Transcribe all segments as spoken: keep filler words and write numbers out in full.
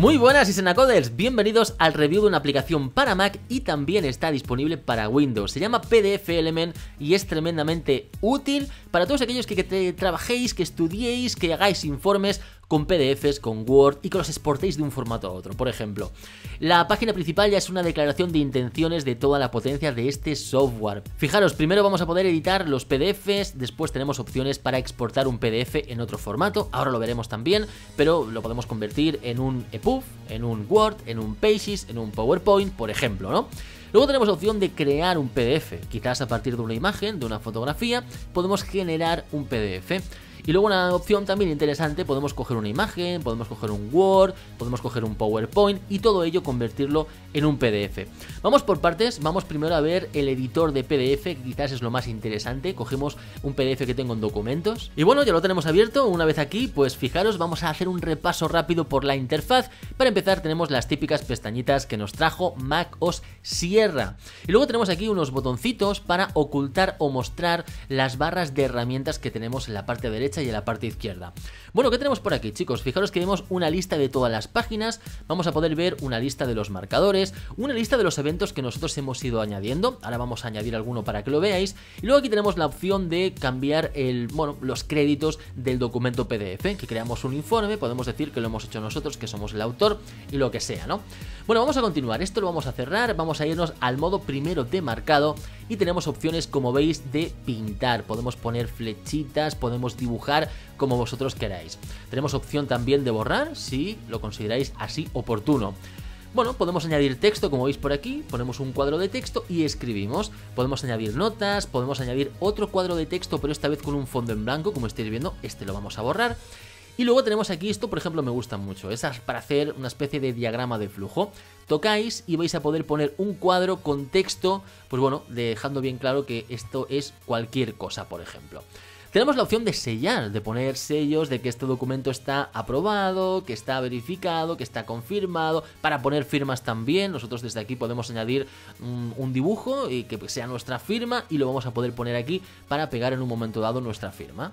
Muy buenas iSenaCoders, bienvenidos al review de una aplicación para Mac y también está disponible para Windows. Se llama PDFelement y es tremendamente útil para todos aquellos que, que te trabajéis, que estudiéis, que hagáis informes con P D Fs, con Word y que los exportéis de un formato a otro. Por ejemplo, la página principal ya es una declaración de intenciones de toda la potencia de este software. Fijaros, primero vamos a poder editar los P D Fs, después tenemos opciones para exportar un P D F en otro formato, ahora lo veremos también, pero lo podemos convertir en un E P U B, en un Word, en un Pages, en un PowerPoint, por ejemplo, ¿no? Luego tenemos la opción de crear un P D F, quizás a partir de una imagen, de una fotografía, podemos generar un P D F. Y luego una opción también interesante, podemos coger una imagen, podemos coger un Word, podemos coger un PowerPoint y todo ello convertirlo en un P D F. Vamos por partes, vamos primero a ver el editor de P D F, que quizás es lo más interesante. Cogemos un P D F que tengo en documentos y bueno, ya lo tenemos abierto. Una vez aquí, pues fijaros, vamos a hacer un repaso rápido por la interfaz. Para empezar tenemos las típicas pestañitas que nos trajo Mac O S Sierra. Y luego tenemos aquí unos botoncitos para ocultar o mostrar las barras de herramientas que tenemos en la parte derecha y en la parte izquierda. Bueno, ¿qué tenemos por aquí, chicos? Fijaros que vemos una lista de todas las páginas, vamos a poder ver una lista de los marcadores, una lista de los eventos que nosotros hemos ido añadiendo, ahora vamos a añadir alguno para que lo veáis, y luego aquí tenemos la opción de cambiar el, bueno, los créditos del documento P D F, que creamos un informe, podemos decir que lo hemos hecho nosotros, que somos el autor y lo que sea, ¿no? Bueno, vamos a continuar, esto lo vamos a cerrar, vamos a irnos al modo primero de marcado y tenemos opciones, como veis, de pintar, podemos poner flechitas, podemos dibujar como vosotros queráis. Tenemos opción también de borrar si lo consideráis así oportuno. Bueno, podemos añadir texto, como veis por aquí, ponemos un cuadro de texto y escribimos. Podemos añadir notas, podemos añadir otro cuadro de texto, pero esta vez con un fondo en blanco, como estáis viendo, este lo vamos a borrar. Y luego tenemos aquí esto, por ejemplo, me gusta mucho, es para hacer una especie de diagrama de flujo. Tocáis y vais a poder poner un cuadro con texto, pues bueno, dejando bien claro que esto es cualquier cosa, por ejemplo. Tenemos la opción de sellar, de poner sellos de que este documento está aprobado, que está verificado, que está confirmado, para poner firmas también. Nosotros desde aquí podemos añadir un, un dibujo y que sea nuestra firma y lo vamos a poder poner aquí para pegar en un momento dado nuestra firma.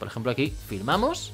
Por ejemplo, aquí firmamos,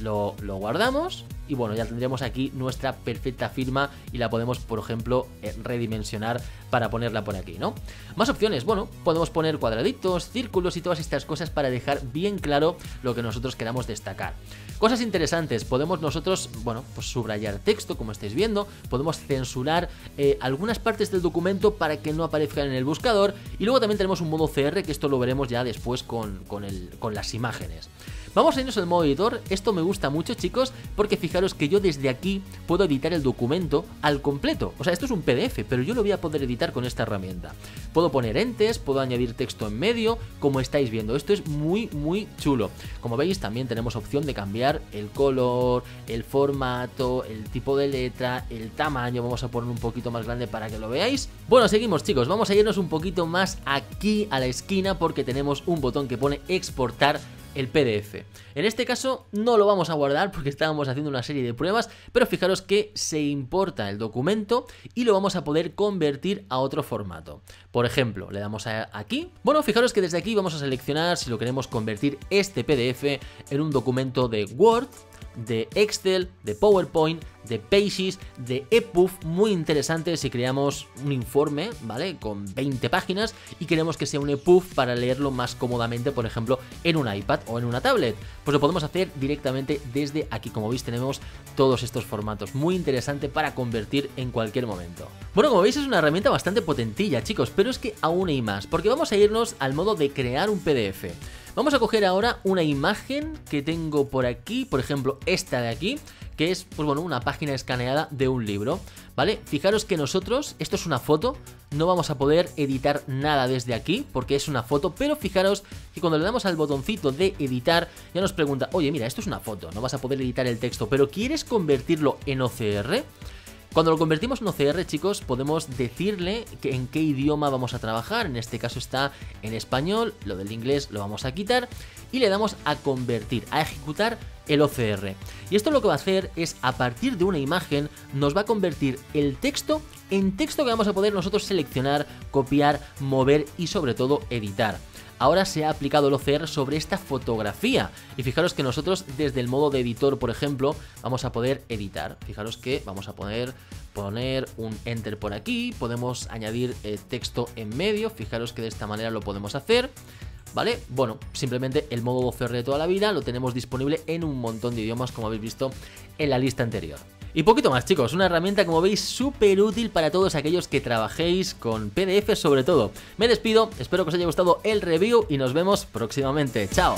lo, lo guardamos y bueno, ya tendremos aquí nuestra perfecta firma y la podemos, por ejemplo, redimensionar para ponerla por aquí, ¿no? Más opciones, bueno, podemos poner cuadraditos, círculos y todas estas cosas para dejar bien claro lo que nosotros queramos destacar. Cosas interesantes, podemos nosotros, bueno, pues subrayar texto, como estáis viendo, podemos censurar eh, algunas partes del documento para que no aparezcan en el buscador y luego también tenemos un modo C R, que esto lo veremos ya después con, con, el, con las imágenes. Vamos a irnos al modo editor, esto me gusta mucho, chicos, porque fíjate, fijaros que yo desde aquí puedo editar el documento al completo, o sea, esto es un P D F, pero yo lo voy a poder editar con esta herramienta. Puedo poner entes, puedo añadir texto en medio, como estáis viendo, esto es muy muy chulo. Como veis también tenemos opción de cambiar el color, el formato, el tipo de letra, el tamaño, vamos a poner un poquito más grande para que lo veáis. Bueno, seguimos, chicos, vamos a irnos un poquito más aquí a la esquina porque tenemos un botón que pone exportar el P D F. En este caso no lo vamos a guardar porque estábamos haciendo una serie de pruebas, pero fijaros que se importa el documento y lo vamos a poder convertir a otro formato. Por ejemplo, le damos a aquí. Bueno, fijaros que desde aquí vamos a seleccionar si lo queremos convertir este P D F en un documento de Word, de Excel, de PowerPoint, de Pages, de E P U B, muy interesante si creamos un informe, ¿vale? Con veinte páginas y queremos que sea un E P U B para leerlo más cómodamente, por ejemplo, en un iPad o en una tablet. Pues lo podemos hacer directamente desde aquí, como veis tenemos todos estos formatos, muy interesante para convertir en cualquier momento. Bueno, como veis es una herramienta bastante potentilla, chicos, pero es que aún hay más, porque vamos a irnos al modo de crear un P D F. Vamos a coger ahora una imagen que tengo por aquí, por ejemplo esta de aquí, que es, pues bueno, una página escaneada de un libro, ¿vale? Fijaros que nosotros, esto es una foto, no vamos a poder editar nada desde aquí porque es una foto, pero fijaros que cuando le damos al botoncito de editar ya nos pregunta, oye mira, esto es una foto, no vas a poder editar el texto, pero ¿quieres convertirlo en O C R? Cuando lo convertimos en O C R, chicos, podemos decirle que en qué idioma vamos a trabajar, en este caso está en español, lo del inglés lo vamos a quitar y le damos a convertir, a ejecutar el O C R. Y esto lo que va a hacer es, a partir de una imagen, nos va a convertir el texto en texto que vamos a poder nosotros seleccionar, copiar, mover y sobre todo editar. ahora se ha aplicado el O C R sobre esta fotografía. Y fijaros que nosotros desde el modo de editor, por ejemplo, vamos a poder editar. Fijaros que vamos a poder poner un enter por aquí, podemos añadir eh, texto en medio, fijaros que de esta manera lo podemos hacer. ¿Vale? Bueno, simplemente el modo O C R de toda la vida lo tenemos disponible en un montón de idiomas, como habéis visto en la lista anterior. Y poquito más, chicos, una herramienta, como veis, súper útil para todos aquellos que trabajéis con P D F sobre todo. Me despido, espero que os haya gustado el review y nos vemos próximamente. ¡Chao!